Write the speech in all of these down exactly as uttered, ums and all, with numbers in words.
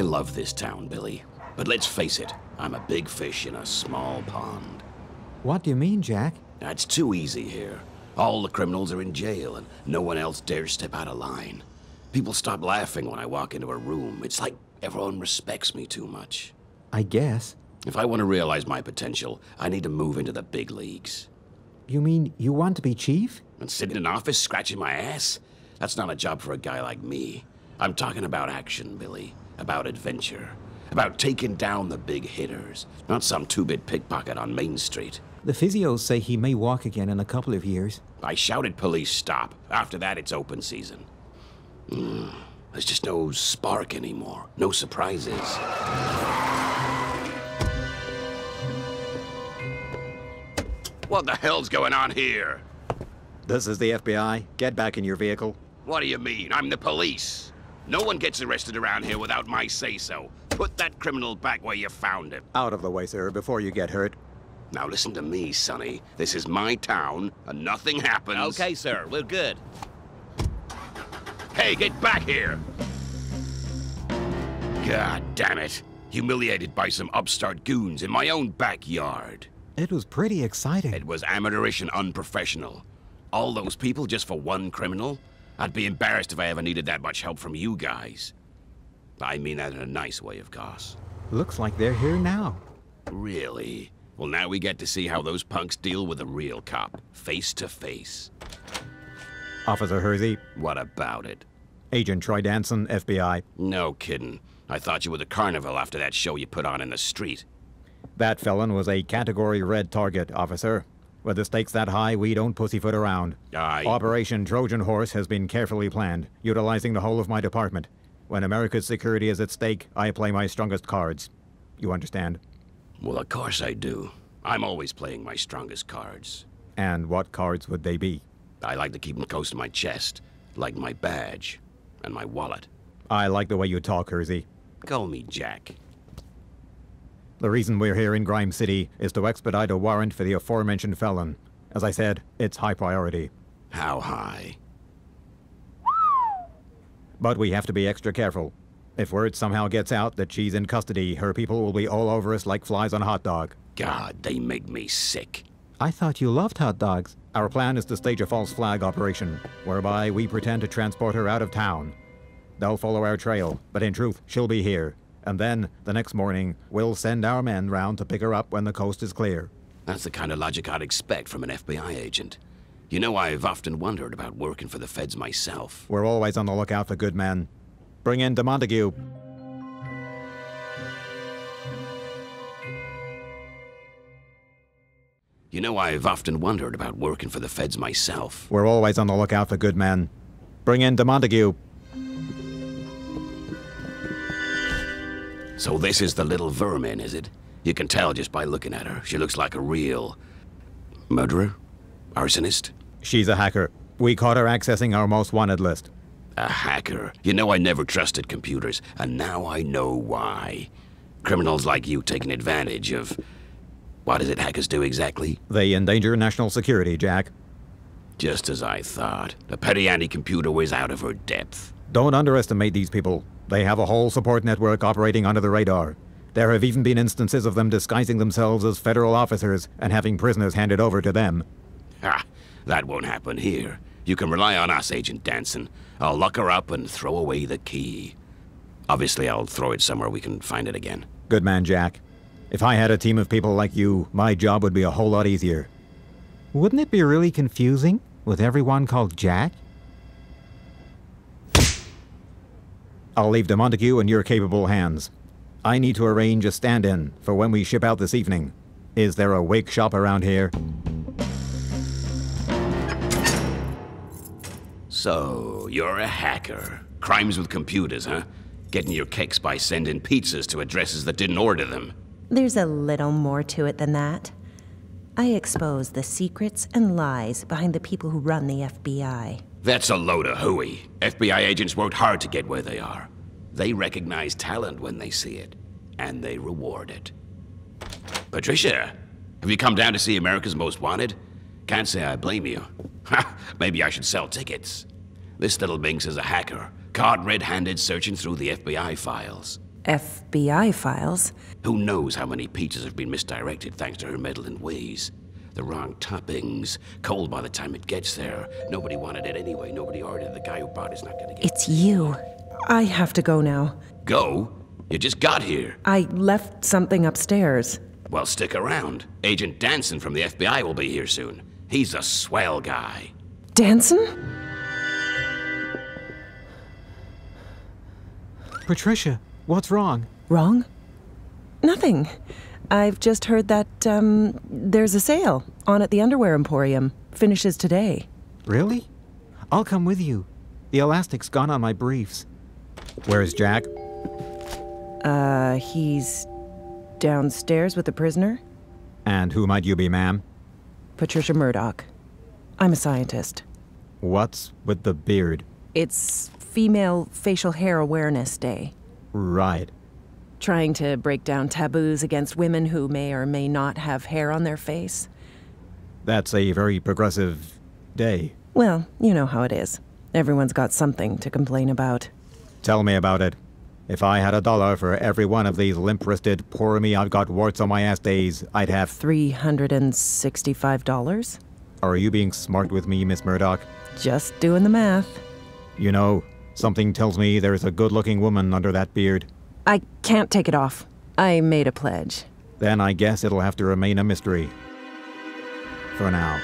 I love this town, Billy. But let's face it, I'm a big fish in a small pond. What do you mean, Jack? It's too easy here. All the criminals are in jail, and no one else dares step out of line. People stop laughing when I walk into a room. It's like everyone respects me too much. I guess. If I want to realize my potential, I need to move into the big leagues. You mean you want to be chief? And sit in an office scratching my ass? That's not a job for a guy like me. I'm talking about action, Billy. About adventure. About taking down the big hitters. Not some two-bit pickpocket on Main Street. The physios say he may walk again in a couple of years. I shouted police stop. After that, it's open season. Mm, there's just no spark anymore. No surprises. What the hell's going on here? This is the F B I. Get back in your vehicle. What do you mean? I'm the police. No one gets arrested around here without my say-so. Put that criminal back where you found him. Out of the way, sir, before you get hurt. Now listen to me, Sonny. This is my town, and nothing happens. Okay, sir. We're good. Hey, get back here! God damn it. Humiliated by some upstart goons in my own backyard. It was pretty exciting. It was amateurish and unprofessional. All those people just for one criminal? I'd be embarrassed if I ever needed that much help from you guys. I mean that in a nice way, of course. Looks like they're here now. Really? Well, now we get to see how those punks deal with a real cop, face to face. Officer Hersey. What about it? Agent Troy Danson, F B I. No kidding. I thought you were the carnival after that show you put on in the street. That felon was a category red target, officer. With the stakes that high, we don't pussyfoot around. I... Operation Trojan Horse has been carefully planned, utilizing the whole of my department. When America's security is at stake, I play my strongest cards. You understand? Well, of course I do. I'm always playing my strongest cards. And what cards would they be? I like to keep them close to my chest, like my badge and my wallet. I like the way you talk, Hersey. Call me Jack. The reason we're here in Grime City is to expedite a warrant for the aforementioned felon. As I said, it's high priority. How high? But we have to be extra careful. If word somehow gets out that she's in custody, her people will be all over us like flies on a hot dog. God, they make me sick. I thought you loved hot dogs. Our plan is to stage a false flag operation, whereby we pretend to transport her out of town. They'll follow our trail, but in truth, she'll be here. And then, the next morning, we'll send our men round to pick her up when the coast is clear. That's the kind of logic I'd expect from an F B I agent. You know, I've often wondered about working for the feds myself. We're always on the lookout for good men. Bring in DeMontague. You know, I've often wondered about working for the feds myself. We're always on the lookout for good men. Bring in DeMontague. So this is the little vermin, is it? You can tell just by looking at her. She looks like a real... murderer? Arsonist? She's a hacker. We caught her accessing our most wanted list. A hacker? You know I never trusted computers, and now I know why. Criminals like you taking advantage of... What is it hackers do exactly? They endanger national security, Jack. Just as I thought. The petty anti-computer was out of her depth. Don't underestimate these people. They have a whole support network operating under the radar. There have even been instances of them disguising themselves as federal officers and having prisoners handed over to them. Ha! That won't happen here. You can rely on us, Agent Danson. I'll lock her up and throw away the key. Obviously, I'll throw it somewhere we can find it again. Good man, Jack. If I had a team of people like you, my job would be a whole lot easier. Wouldn't it be really confusing with everyone called Jack? I'll leave DeMontague in your capable hands. I need to arrange a stand-in for when we ship out this evening. Is there a wake shop around here? So, you're a hacker. Crimes with computers, huh? Getting your kicks by sending pizzas to addresses that didn't order them. There's a little more to it than that. I expose the secrets and lies behind the people who run the F B I. That's a load of hooey. F B I agents worked hard to get where they are. They recognize talent when they see it, and they reward it. Patricia, have you come down to see America's Most Wanted? Can't say I blame you. Ha! Maybe I should sell tickets. This little minx is a hacker, caught red-handed searching through the F B I files. F B I files. Who knows how many pizzas have been misdirected thanks to her meddling ways. The wrong toppings, cold by the time it gets there. Nobody wanted it anyway, nobody ordered. The guy who bought it's not gonna get it. It's you. I have to go now. Go? You just got here. I left something upstairs. Well, stick around. Agent Danson from the F B I will be here soon. He's a swell guy. Danson? Patricia, what's wrong? Wrong? Nothing. I've just heard that, um, there's a sale on at the Underwear Emporium. Finishes today. Really? I'll come with you. The elastic's gone on my briefs. Where is Jack? Uh, he's downstairs with the prisoner. And who might you be, ma'am? Patricia Murdoch. I'm a scientist. What's with the beard? It's Female Facial Hair Awareness Day. Right. Trying to break down taboos against women who may or may not have hair on their face. That's a very progressive day. Well, you know how it is. Everyone's got something to complain about. Tell me about it. If I had a dollar for every one of these limp-wristed, poor me, I've got warts on my ass days, I'd have... three hundred sixty-five dollars? Are you being smart with me, Miss Murdoch? Just doing the math. You know, something tells me there's a good-looking woman under that beard. I can't take it off. I made a pledge. Then I guess it'll have to remain a mystery. For now.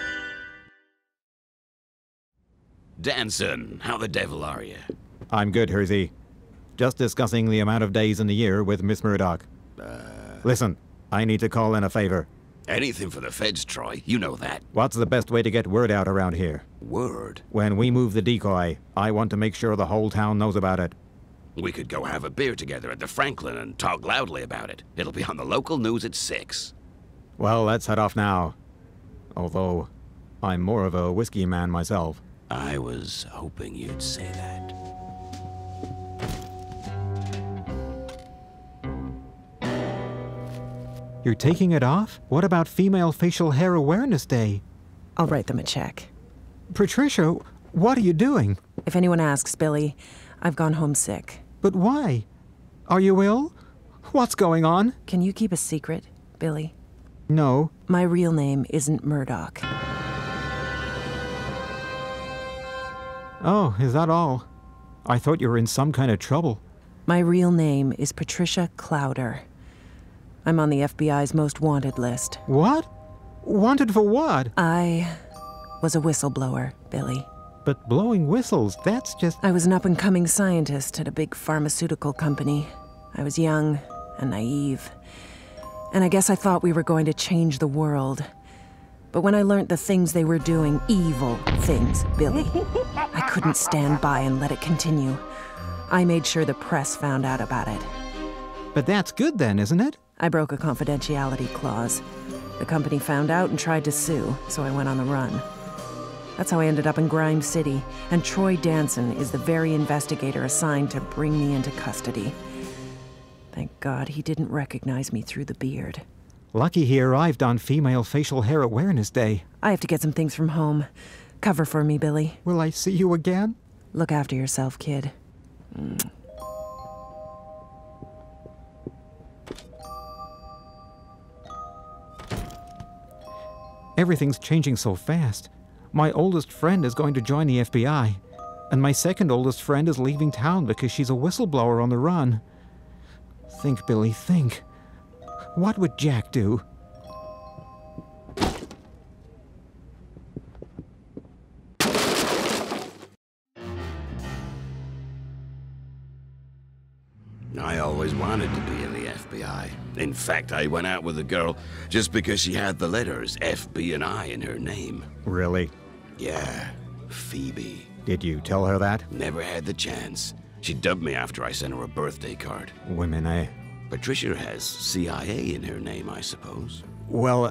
Danson, how the devil are you? I'm good, Hersey. Just discussing the amount of days in the year with Miss Murdoch. Uh... Listen, I need to call in a favor. Anything for the feds, Troy. You know that. What's the best way to get word out around here? Word? When we move the decoy, I want to make sure the whole town knows about it. We could go have a beer together at the Franklin and talk loudly about it. It'll be on the local news at six. Well, let's head off now. Although, I'm more of a whiskey man myself. I was hoping you'd say that. You're taking it off? What about Female Facial Hair Awareness Day? I'll write them a check. Patricia, what are you doing? If anyone asks, Billy, I've gone home sick. But why? Are you ill? What's going on? Can you keep a secret, Billy? No. My real name isn't Murdoch. Oh, is that all? I thought you were in some kind of trouble. My real name is Patricia Clowder. I'm on the F B I's most wanted list. What? Wanted for what? I was a whistleblower, Billy. But blowing whistles, that's just... I was an up-and-coming scientist at a big pharmaceutical company. I was young and naive. And I guess I thought we were going to change the world. But when I learned the things they were doing, evil things, Billy, I couldn't stand by and let it continue. I made sure the press found out about it. But that's good then, isn't it? I broke a confidentiality clause. The company found out and tried to sue, so I went on the run. That's how I ended up in Grime City, and Troy Danson is the very investigator assigned to bring me into custody. Thank God he didn't recognize me through the beard. Lucky he arrived on Female Facial Hair Awareness Day. I have to get some things from home. Cover for me, Billy. Will I see you again? Look after yourself, kid. Mm. Everything's changing so fast. My oldest friend is going to join the F B I, and my second oldest friend is leaving town because she's a whistleblower on the run. Think, Billy, think. What would Jack do? I always wanted to be in the F B I. In fact, I went out with a girl just because she had the letters F B and I in her name. Really? Yeah, Phoebe. Did you tell her that? Never had the chance. She dubbed me after I sent her a birthday card. Women, eh? Patricia has C I A in her name, I suppose. Well,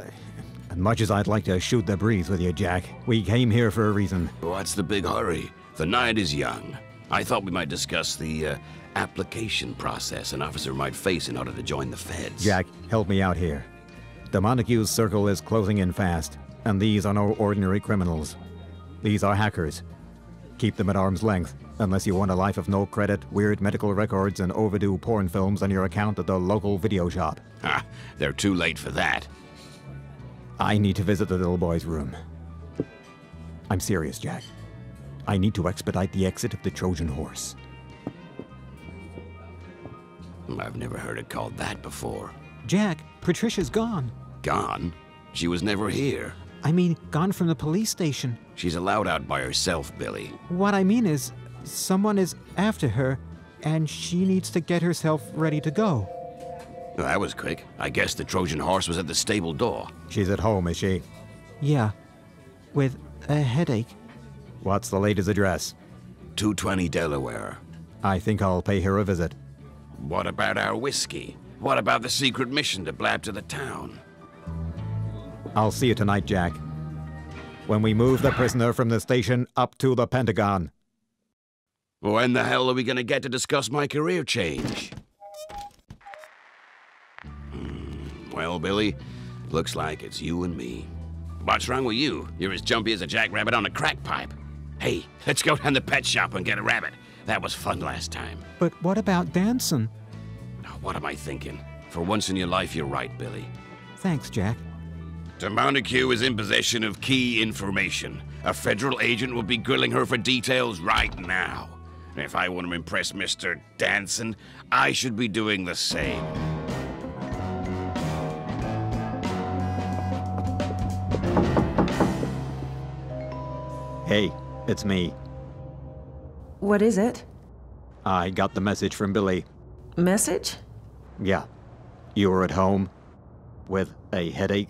as much as I'd like to shoot the breeze with you, Jack, we came here for a reason. What's the big hurry? The night is young. I thought we might discuss the uh, application process an officer might face in order to join the feds. Jack, help me out here. DeMontague's circle is closing in fast. And these are no ordinary criminals. These are hackers. Keep them at arm's length, unless you want a life of no credit, weird medical records, and overdue porn films on your account at the local video shop. Ah, they're too late for that. I need to visit the little boy's room. I'm serious, Jack. I need to expedite the exit of the Trojan Horse. I've never heard it called that before. Jack, Patricia's gone. Gone? She was never here. I mean, gone from the police station. She's allowed out by herself, Billy. What I mean is, someone is after her, and she needs to get herself ready to go. Well, that was quick. I guess the Trojan Horse was at the stable door. She's at home, is she? Yeah, with a headache. What's the latest address? two twenty Delaware. I think I'll pay her a visit. What about our whiskey? What about the secret mission to blab to the town? I'll see you tonight, Jack. When we move the prisoner from the station up to the Pentagon. When the hell are we gonna get to discuss my career change? Mm, well, Billy, looks like it's you and me. What's wrong with you? You're as jumpy as a jackrabbit on a crack pipe. Hey, let's go down to the pet shop and get a rabbit. That was fun last time. But what about Danson? What am I thinking? For once in your life, you're right, Billy. Thanks, Jack. DeMontague is in possession of key information. A federal agent will be grilling her for details right now. And if I want to impress Mister Danson, I should be doing the same. Hey, it's me. What is it? I got the message from Billy. Message? Yeah. You were at home with a headache.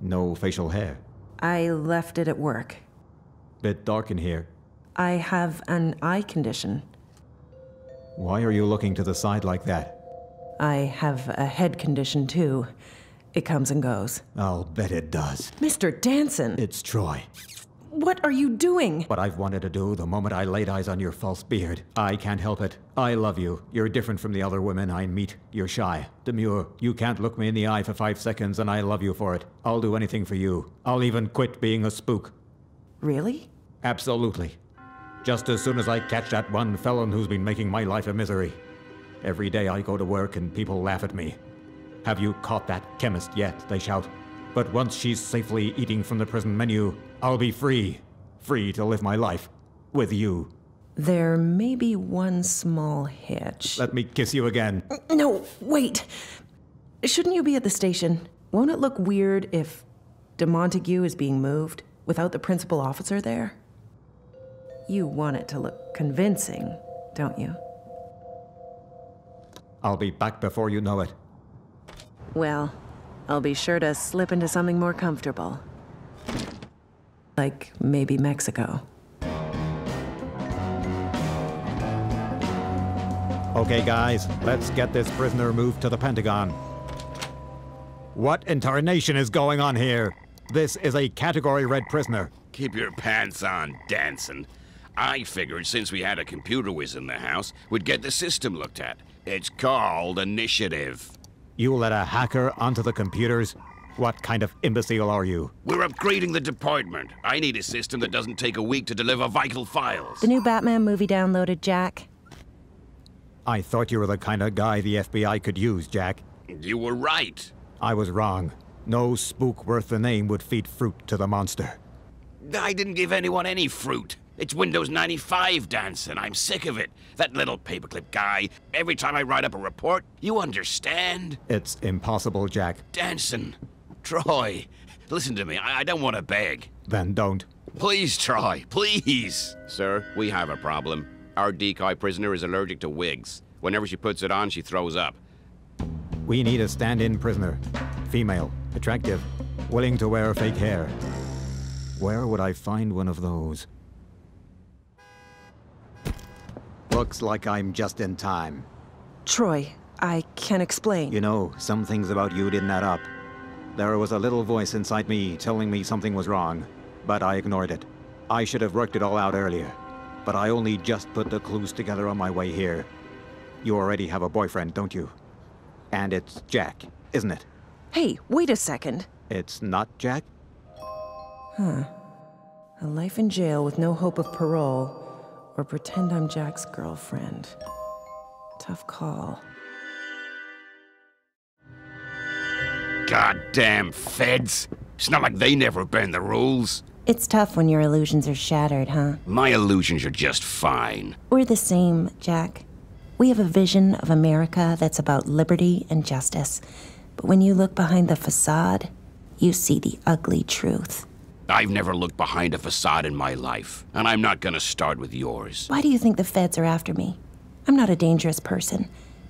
No facial hair. I left it at work. Bit dark in here. I have an eye condition. Why are you looking to the side like that? I have a head condition too. It comes and goes. I'll bet it does. Mister Danson! It's Troy. What are you doing? What I've wanted to do the moment I laid eyes on your false beard. I can't help it. I love you. You're different from the other women I meet. You're shy, demure. You can't look me in the eye for five seconds, and I love you for it. I'll do anything for you. I'll even quit being a spook. Really? Absolutely. Just as soon as I catch that one felon who's been making my life a misery. Every day I go to work and people laugh at me. Have you caught that chemist yet? They shout. But once she's safely eating from the prison menu, I'll be free. Free to live my life. With you. There may be one small hitch. Let me kiss you again. No, wait. Shouldn't you be at the station? Won't it look weird if DeMontague is being moved without the principal officer there? You want it to look convincing, don't you? I'll be back before you know it. Well, I'll be sure to slip into something more comfortable. Like maybe Mexico. Okay, guys, let's get this prisoner moved to the Pentagon. What in tarnation is going on here? This is a category red prisoner. Keep your pants on, Danson. I figured since we had a computer whiz in the house, we'd get the system looked at. It's called initiative. You let a hacker onto the computers? What kind of imbecile are you? We're upgrading the department. I need a system that doesn't take a week to deliver vital files. The new Batman movie downloaded, Jack. I thought you were the kind of guy the F B I could use, Jack. You were right. I was wrong. No spook worth the name would feed fruit to the monster. I didn't give anyone any fruit. It's Windows ninety-five, Danson. I'm sick of it. That little paperclip guy. Every time I write up a report, you understand? It's impossible, Jack. Danson, Troy, listen to me. I, I don't want to beg. Then don't. Please, Troy, please. Sir, we have a problem. Our decoy prisoner is allergic to wigs. Whenever she puts it on, she throws up. We need a stand-in prisoner. Female, attractive, willing to wear fake hair. Where would I find one of those? Looks like I'm just in time. Troy, I can explain. You know, some things about you didn't add up. There was a little voice inside me telling me something was wrong, but I ignored it. I should have worked it all out earlier, but I only just put the clues together on my way here. You already have a boyfriend, don't you? And it's Jack, isn't it? Hey, wait a second. It's not Jack? Huh. A life in jail with no hope of parole, or pretend I'm Jack's girlfriend. Tough call. Goddamn feds! It's not like they never bend the rules. It's tough when your illusions are shattered, huh? My illusions are just fine. We're the same, Jack. We have a vision of America that's about liberty and justice. But when you look behind the facade, you see the ugly truth. I've never looked behind a facade in my life, and I'm not gonna start with yours. Why do you think the feds are after me? I'm not a dangerous person.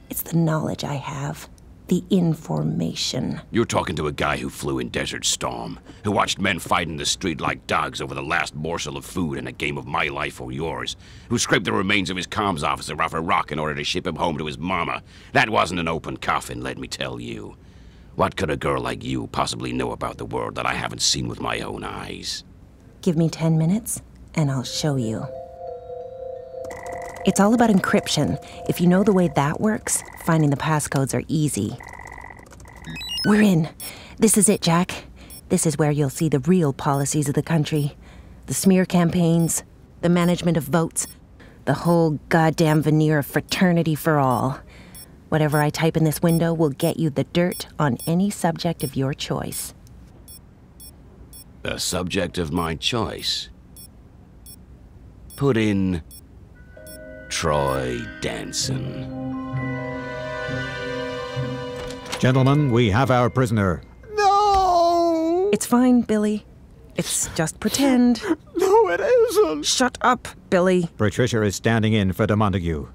It's the knowledge I have. The information. You're talking to a guy who flew in Desert Storm, who watched men fight in the street like dogs over the last morsel of food in a game of my life or yours, who scraped the remains of his comms officer off a rock in order to ship him home to his mama. That wasn't an open coffin, let me tell you. What could a girl like you possibly know about the world that I haven't seen with my own eyes? Give me ten minutes, and I'll show you. It's all about encryption. If you know the way that works, finding the passcodes are easy. We're in. This is it, Jack. This is where you'll see the real policies of the country. The smear campaigns, the management of votes, the whole goddamn veneer of fraternity for all. Whatever I type in this window will get you the dirt on any subject of your choice. A subject of my choice? Put in... Troy Danson. Gentlemen, we have our prisoner. No! It's fine, Billy. It's just pretend. No, it isn't. Shut up, Billy. Patricia is standing in for DeMontague.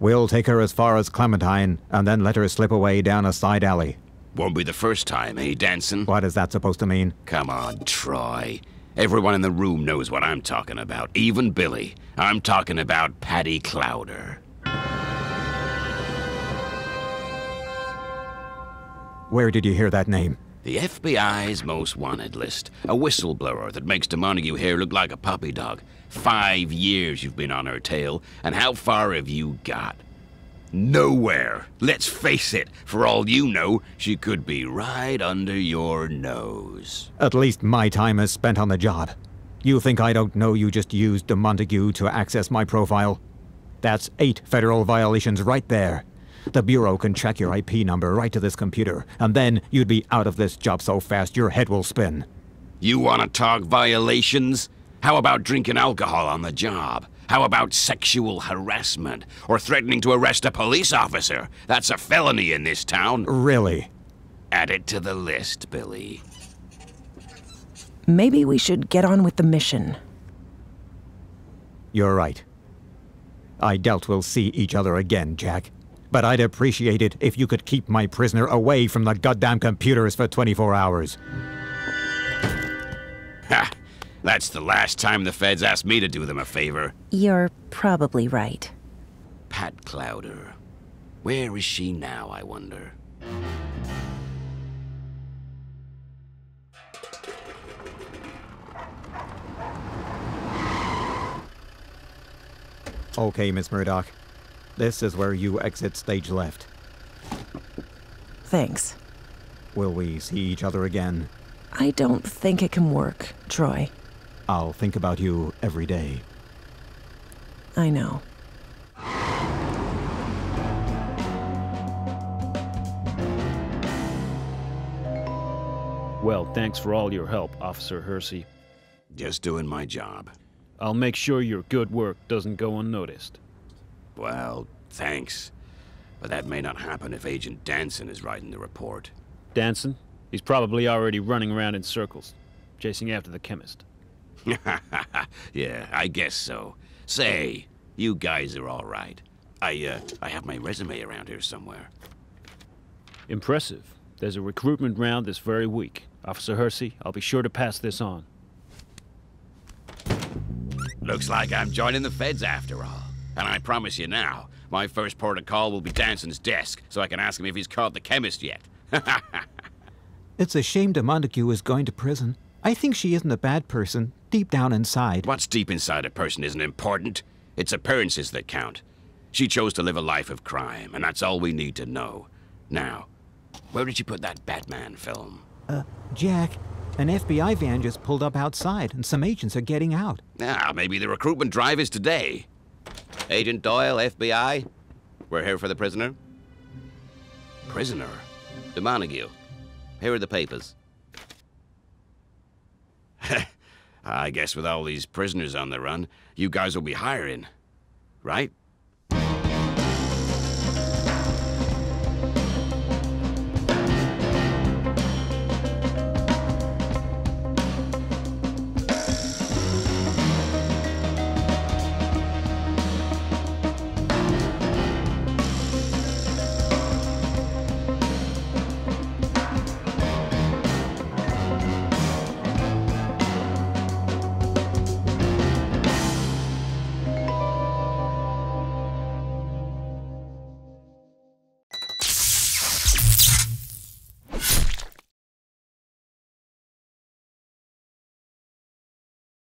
We'll take her as far as Clementine and then let her slip away down a side alley. Won't be the first time, eh, Danson? What is that supposed to mean? Come on, Troy. Everyone in the room knows what I'm talking about, even Billy. I'm talking about Patty Clowder. Where did you hear that name? The F B I's most wanted list. A whistleblower that makes DeMontague here look like a puppy dog. Five years you've been on her tail, and how far have you got? Nowhere. Let's face it, for all you know, she could be right under your nose. At least my time is spent on the job. You think I don't know you just used DeMontague to access my profile? That's eight federal violations right there. The Bureau can track your I P number right to this computer, and then you'd be out of this job so fast your head will spin. You want to talk violations? How about drinking alcohol on the job? How about sexual harassment? Or threatening to arrest a police officer? That's a felony in this town. Really? Add it to the list, Billy. Maybe we should get on with the mission. You're right. I doubt we'll see each other again, Jack. But I'd appreciate it if you could keep my prisoner away from the goddamn computers for twenty-four hours. Ha! That's the last time the feds asked me to do them a favor. You're probably right. Pat Clowder. Where is she now, I wonder? Okay, Miss Murdoch. This is where you exit stage left. Thanks. Will we see each other again? I don't think it can work, Troy. I'll think about you every day. I know. Well, thanks for all your help, Officer Hersey. Just doing my job. I'll make sure your good work doesn't go unnoticed. Well, thanks. But that may not happen if Agent Danson is writing the report. Danson? He's probably already running around in circles, chasing after the chemist. Yeah, I guess so. Say, you guys are all right. I, uh, I have my resume around here somewhere. Impressive. There's a recruitment round this very week. Officer Hersey, I'll be sure to pass this on. Looks like I'm joining the feds after all. And I promise you now, my first port of call will be Danson's desk, so I can ask him if he's caught the chemist yet. It's a shame DeMontague is going to prison. I think she isn't a bad person, deep down inside. What's deep inside a person isn't important. It's appearances that count. She chose to live a life of crime, and that's all we need to know. Now, Where did you put that Batman film? Uh, Jack, an F B I van just pulled up outside, and some agents are getting out. Ah, maybe the recruitment drive is today. Agent Doyle, F B I, we're here for the prisoner. Prisoner? DeMontague. Here are the papers. I guess with all these prisoners on the run, you guys will be hiring, right?